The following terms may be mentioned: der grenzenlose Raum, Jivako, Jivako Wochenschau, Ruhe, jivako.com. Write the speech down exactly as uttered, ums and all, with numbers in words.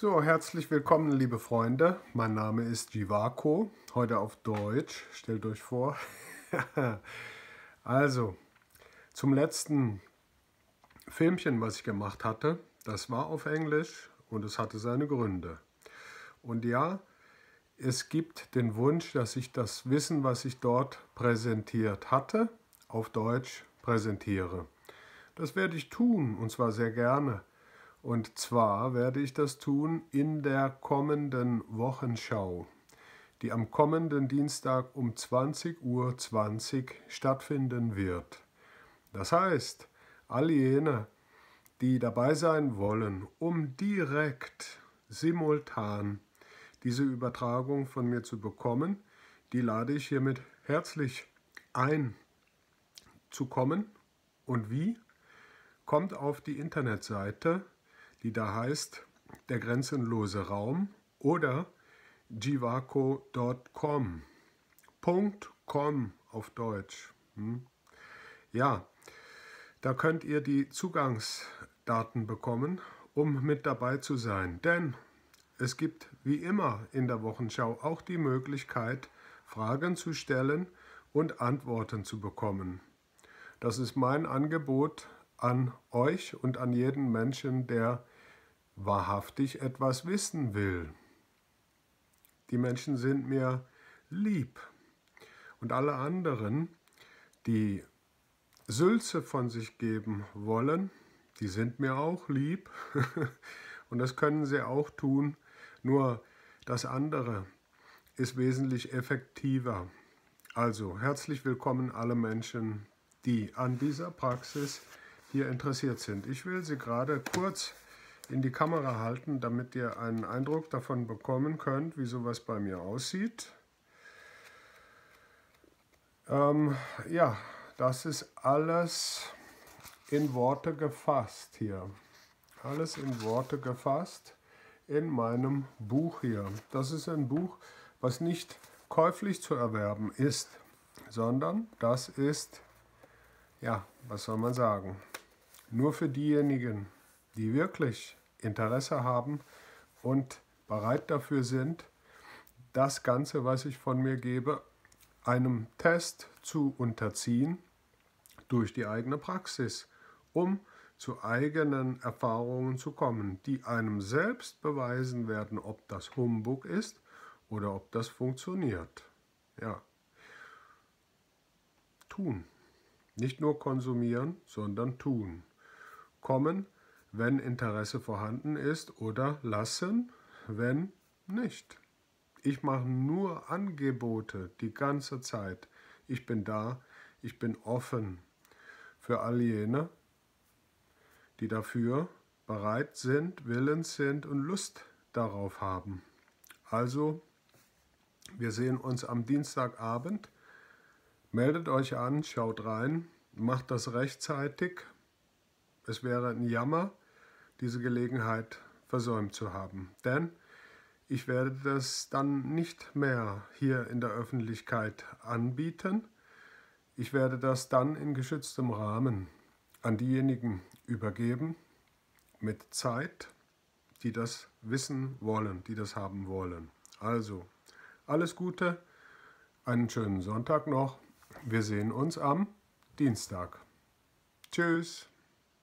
So, herzlich willkommen, liebe Freunde. Mein Name ist Jivako, heute auf Deutsch. Stellt euch vor. Also, zum letzten Filmchen, was ich gemacht hatte, das war auf Englisch und es hatte seine Gründe. Und ja, es gibt den Wunsch, dass ich das Wissen, was ich dort präsentiert hatte, auf Deutsch präsentiere. Das werde ich tun, und zwar sehr gerne. Und zwar werde ich das tun in der kommenden Wochenschau, die am kommenden Dienstag um zwanzig Uhr zwanzig stattfinden wird. Das heißt, alle jene, die dabei sein wollen, um direkt, simultan diese Übertragung von mir zu bekommen, die lade ich hiermit herzlich ein, zu kommen. Und wie? Kommt auf die Internetseite, die da heißt der grenzenlose Raum oder jivako punkt com. .com auf Deutsch. Hm. Ja, da könnt ihr die Zugangsdaten bekommen, um mit dabei zu sein. Denn es gibt wie immer in der Wochenschau auch die Möglichkeit, Fragen zu stellen und Antworten zu bekommen. Das ist mein Angebot an euch und an jeden Menschen, der wahrhaftig etwas wissen will. Die Menschen sind mir lieb. Und alle anderen, die Sülze von sich geben wollen, die sind mir auch lieb. Und das können sie auch tun. Nur das andere ist wesentlich effektiver. Also herzlich willkommen alle Menschen, die an dieser Praxis hier interessiert sind. Ich will sie gerade kurz in die Kamera halten, damit ihr einen Eindruck davon bekommen könnt, wie sowas bei mir aussieht. Ähm, ja, das ist alles in Worte gefasst hier. Alles in Worte gefasst in meinem Buch hier. Das ist ein Buch, was nicht käuflich zu erwerben ist, sondern das ist, ja, was soll man sagen, nur für diejenigen, die wirklich Interesse haben und bereit dafür sind, das Ganze, was ich von mir gebe, einem Test zu unterziehen durch die eigene Praxis, um zu eigenen Erfahrungen zu kommen, die einem selbst beweisen werden, ob das Humbug ist oder ob das funktioniert. Ja, tun. Nicht nur konsumieren, sondern tun. Kommen, wenn Interesse vorhanden ist, oder lassen, wenn nicht. Ich mache nur Angebote die ganze Zeit. Ich bin da, ich bin offen für all jene, die dafür bereit sind, willens sind und Lust darauf haben. Also, wir sehen uns am Dienstagabend. Meldet euch an, schaut rein, macht das rechtzeitig. Es wäre ein Jammer, diese Gelegenheit versäumt zu haben. Denn ich werde das dann nicht mehr hier in der Öffentlichkeit anbieten. Ich werde das dann in geschütztem Rahmen an diejenigen übergeben, mit Zeit, die das wissen wollen, die das haben wollen. Also, alles Gute, einen schönen Sonntag noch. Wir sehen uns am Dienstag. Tschüss.